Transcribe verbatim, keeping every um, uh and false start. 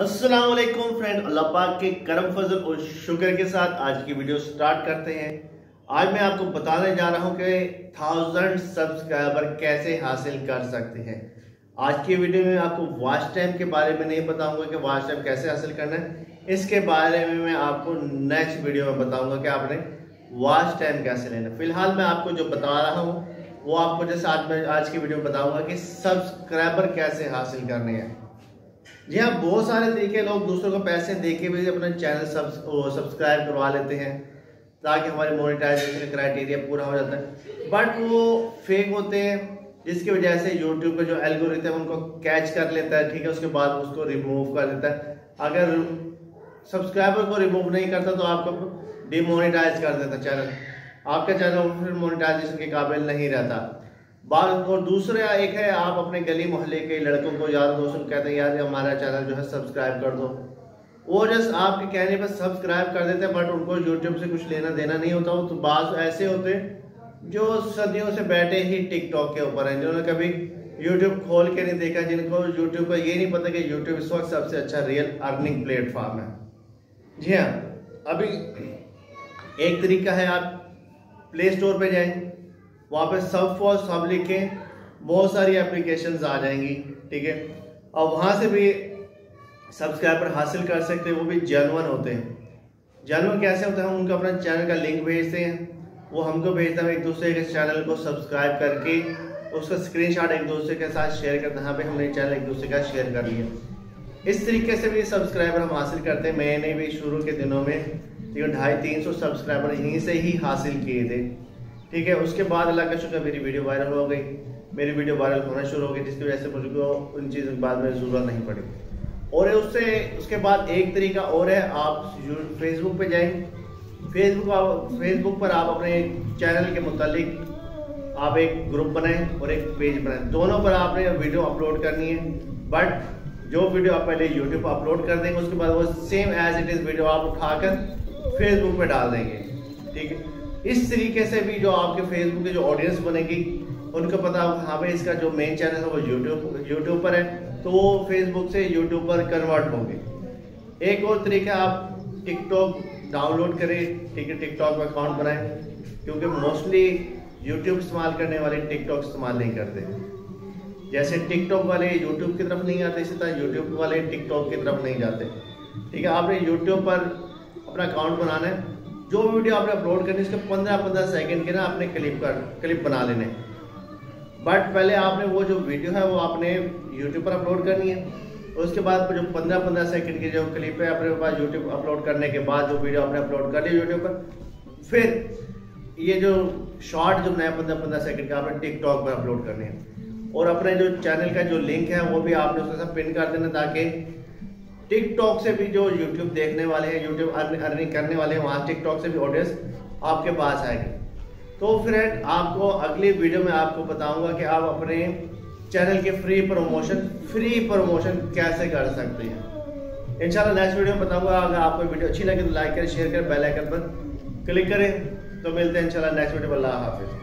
अस्सलामुअलैकुम फ्रेंड, अल्लाह पाक के करम फजल और शुक्र के साथ आज की वीडियो स्टार्ट करते हैं। आज मैं आपको बताने जा रहा हूं कि थाउजेंड सब्सक्राइबर कैसे हासिल कर सकते हैं। आज की वीडियो में आपको वॉच टाइम के बारे में नहीं बताऊंगा कि वॉच टाइम कैसे हासिल करना है, इसके बारे में मैं आपको नेक्स्ट वीडियो में बताऊँगा कि आपने वॉच टाइम कैसे लेना। फिलहाल मैं आपको जो बता रहा हूँ वो आपको जैसे आज मैं आज की वीडियो में बताऊँगा कि सब्सक्राइबर कैसे हासिल करने हैं। जी हाँ, बहुत सारे तरीके लोग दूसरों को पैसे देके भी अपना चैनल सब्सक्राइब करवा लेते हैं ताकि हमारे मोनेटाइजेशन क्राइटेरिया पूरा हो जाता है, बट वो फेक होते हैं जिसकी वजह से यूट्यूब का जो एल्गोरिथम है उनको कैच कर लेता है, ठीक है, उसके बाद उसको रिमूव कर देता है। अगर सब्सक्राइबर को रिमूव नहीं करता तो आपको डिमोनेटाइज कर देता चैनल, आपका चैनल फिर मोनेटाइजेशन के काबिल नहीं रहता। बात और दूसरा एक है, आप अपने गली मोहल्ले के लड़कों को यार दोस्तों कहते हैं यार हमारा चैनल जो है सब्सक्राइब कर दो, वो जस्ट आपके कहने पर सब्सक्राइब कर देते हैं, बट उनको यूट्यूब से कुछ लेना देना नहीं होता। हो तो बाज ऐसे होते जो सदियों से बैठे ही टिकटॉक के ऊपर हैं, जिन्होंने कभी यूट्यूब खोल के नहीं देखा, जिनको यूट्यूब का ये नहीं पता कि यूट्यूब इस वक्त सबसे अच्छा रियल अर्निंग प्लेटफॉर्म है। जी हाँ, अभी एक तरीका है, आप प्ले स्टोर पर जाएँ, वहाँ पर सब फॉर सब लिखें, बहुत सारी एप्लीकेशंस आ जाएंगी, ठीक है, और वहाँ से भी सब्सक्राइबर हासिल कर सकते हैं, वो भी जेन्युइन होते हैं। जेन्युइन कैसे होते हैं, हम उनको अपना चैनल का लिंक भेजते हैं, वो हमको भेजते हैं, एक दूसरे के चैनल को सब्सक्राइब करके उसका स्क्रीनशॉट एक दूसरे के साथ शेयर करते हैं, हाँ भाई हमने चैनल एक दूसरे का शेयर कर लिया। इस तरीके से भी सब्सक्राइबर हम हासिल करते हैं। मैंने भी शुरू के दिनों में ढाई तीन सौ सब्सक्राइबर यहीं से ही हासिल किए थे, ठीक है। उसके बाद अल्लाह का शुक्र मेरी वीडियो वायरल हो गई, मेरी वीडियो वायरल होना शुरू हो गई, जिसकी वजह से मुझको उन चीज़ों के बाद में जरूरत नहीं पड़ी। और उससे उसके बाद एक तरीका और है, आप फेसबुक पे जाएं, फेसबुक फेसबुक पर आप अपने चैनल के मुतालिक आप एक ग्रुप बनाएं और एक पेज बनाएं, दोनों पर आपने वीडियो अपलोड करनी है, बट जो वीडियो आप पहले यूट्यूब पर अपलोड कर देंगे उसके बाद वो same as it is video आप उठाकर फेसबुक पर डाल देंगे, ठीक है। इस तरीके से भी जो आपके फेसबुक की जो ऑडियंस बनेगी उनको पता होगा हाँ भाई इसका जो मेन चैनल है वो यूट्यूब यूट्यूब पर है, तो वो फेसबुक से यूट्यूब पर कन्वर्ट होंगे। एक और तरीका, आप टिकटॉक डाउनलोड करें, ठीक है, टिकटॉक पर अकाउंट बनाएं, क्योंकि मोस्टली यूट्यूब इस्तेमाल करने वाले टिकटॉक इस्तेमाल नहीं करते। जैसे टिकटॉक वाले यूट्यूब की तरफ नहीं आते, इसी तरह यूट्यूब वाले टिकटॉक की तरफ नहीं जाते, ठीक है। आपने यूट्यूब पर अपना अकाउंट बनाना है, जो वीडियो आपने अपलोड करनी है उसके पंद्रह पंद्रह सेकंड के ना आपने क्लिप कर क्लिप बना लेने, बट पहले आपने वो जो वीडियो है वो आपने यूट्यूब पर अपलोड करनी है, और उसके बाद जो पंद्रह पंद्रह सेकंड की जो क्लिप है अपने पास यूट्यूब अपलोड करने के बाद जो वीडियो आपने अपलोड कर ली यूट्यूब पर, फिर ये जो शॉर्ट जो नया पंद्रह पंद्रह सेकेंड का आपने टिकटॉक पर अपलोड करनी है, और अपने जो चैनल का जो लिंक है वो भी आपने उसके साथ पिन कर देना, ताकि टिकटॉक से भी जो यूट्यूब देखने वाले हैं, यूट्यूब अर्निंग करने वाले हैं, वहाँ टिकटॉक से भी ऑडियंस आपके पास आएगी। तो फ्रेंड, आपको अगली वीडियो में आपको बताऊंगा कि आप अपने चैनल के फ्री प्रमोशन फ्री प्रमोशन कैसे कर सकते हैं। इंशाल्लाह नेक्स्ट वीडियो में बताऊंगा। अगर आपको वीडियो अच्छी लगे तो लाइक करें, शेयर करें, बेल आइकन पर क्लिक करें। तो मिलते हैं इंशाल्लाह नेक्स्ट वीडियो में। अल्लाह हाफिज़।